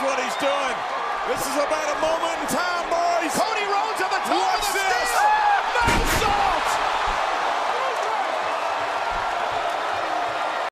knows what he's doing. This is about a moment